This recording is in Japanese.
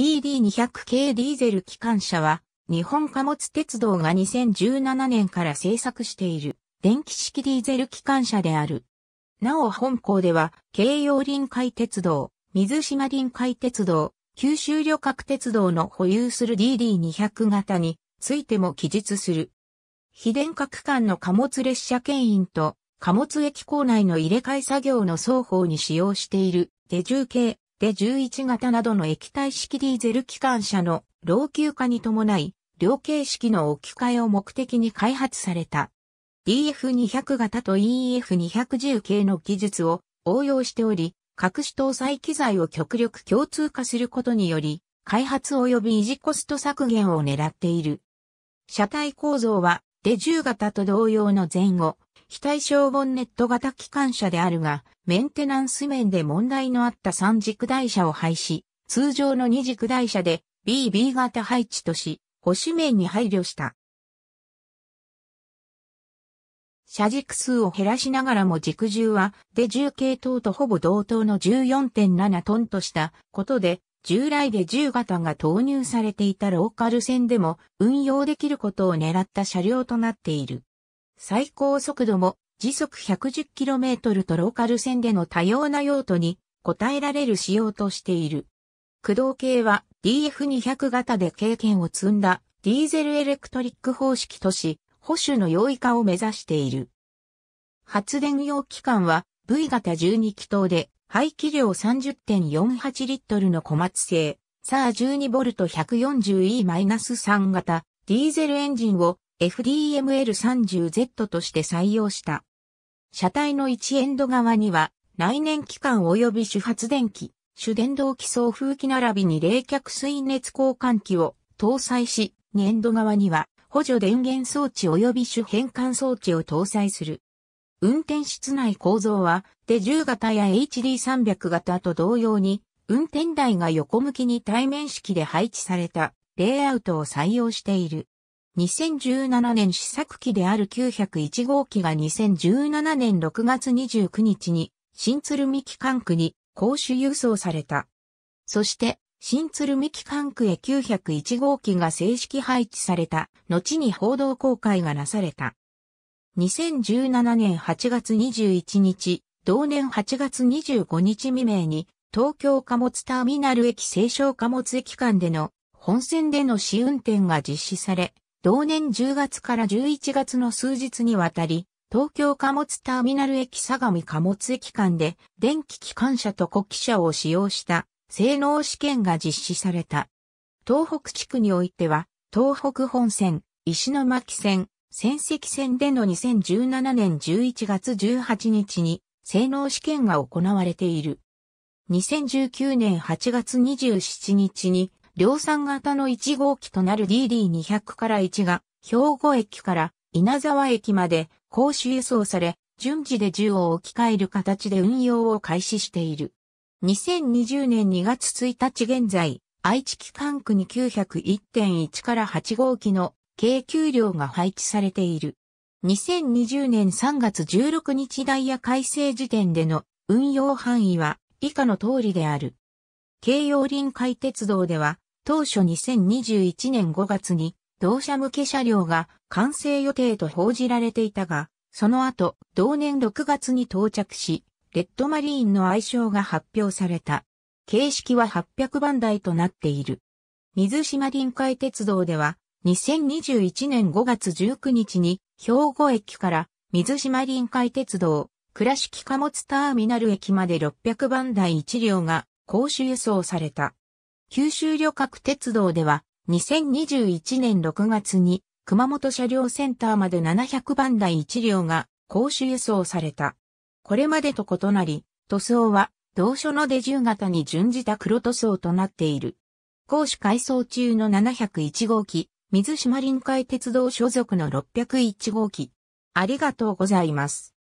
DD200 形ディーゼル機関車は、日本貨物鉄道が2017年から製作している、電気式ディーゼル機関車である。なお本項では、京葉臨海鉄道、水島臨海鉄道、九州旅客鉄道の保有する DD200 形についても記述する。非電化区間の貨物列車牽引と貨物駅構内の入れ替え作業の双方に使用しているDD10系、DD11形などの液体式ディーゼル機関車の老朽化に伴い、両形式の置き換えを目的に開発された。DF200 形と EF210 形の技術を応用しており、各種搭載機材を極力共通化することにより、開発及び維持コスト削減を狙っている。車体構造は、DD10形と同様の前後、非対称ボンネット型機関車であるが、メンテナンス面で問題のあった3軸台車を廃止、通常の2軸台車で BB 型配置とし、保守面に配慮した。車軸数を減らしながらも軸重はDD10系統とほぼ同等の 14.7 トンとしたことで、従来DD10形が投入されていたローカル線でも運用できることを狙った車両となっている。最高速度も時速 110km とローカル線での多様な用途に応えられる仕様としている。駆動系は DF200 形で経験を積んだディーゼルエレクトリック方式とし、保守の容易化を目指している。発電用機関は V 型12気筒で排気量 30.48 リットルの小松製、SAR12V140E-3 型ディーゼルエンジンを FDML30Z として採用した。車体の1エンド側には内燃機関及び主発電機、主電動機送風機並びに冷却水熱交換機を搭載し、2エンド側には補助電源装置及び主変換装置を搭載する。運転室内構造は、DD10形や HD300 形と同様に、運転台が横向きに対面式で配置されたレイアウトを採用している。2017年試作機である901号機が2017年6月29日に、新鶴見機関区に公衆輸送された。そして、新鶴見機関区へ901号機が正式配置された、後に報道公開がなされた。2017年8月21日、同年8月25日未明に、東京貨物ターミナル駅西湘貨物駅間での本線での試運転が実施され、同年10月から11月の数日にわたり、東京貨物ターミナル駅相模貨物駅間で、電気機関車と子機車を使用した、性能試験が実施された。東北地区においては、東北本線、石巻線、仙石線での2017年11月18日に性能試験が行われている。2019年8月27日に、量産型の1号機となる DD200 から1が、兵庫駅から稲沢駅まで公衆輸送され、順次DD10を置き換える形で運用を開始している。2020年2月1日現在、愛知機関区に 901.1 から8号機の計9両が配置されている。2020年3月16日ダイヤ改正時点での運用範囲は以下の通りである。京葉臨海鉄道では、当初2021年5月に同社向け車両が完成予定と報じられていたが、その後、同年6月に到着し、レッドマリーンの愛称が発表された。形式は800番台となっている。水島臨海鉄道では、2021年5月19日に、兵庫駅から水島臨海鉄道、倉敷貨物ターミナル駅まで600番台1両が公衆輸送された。九州旅客鉄道では、2021年6月に、熊本車両センターまで700番台1両が公衆輸送された。これまでと異なり、塗装は同書のDD10形に準じた黒塗装となっている。公衆改装中の701号機、水島臨海鉄道所属の601号機。ありがとうございます。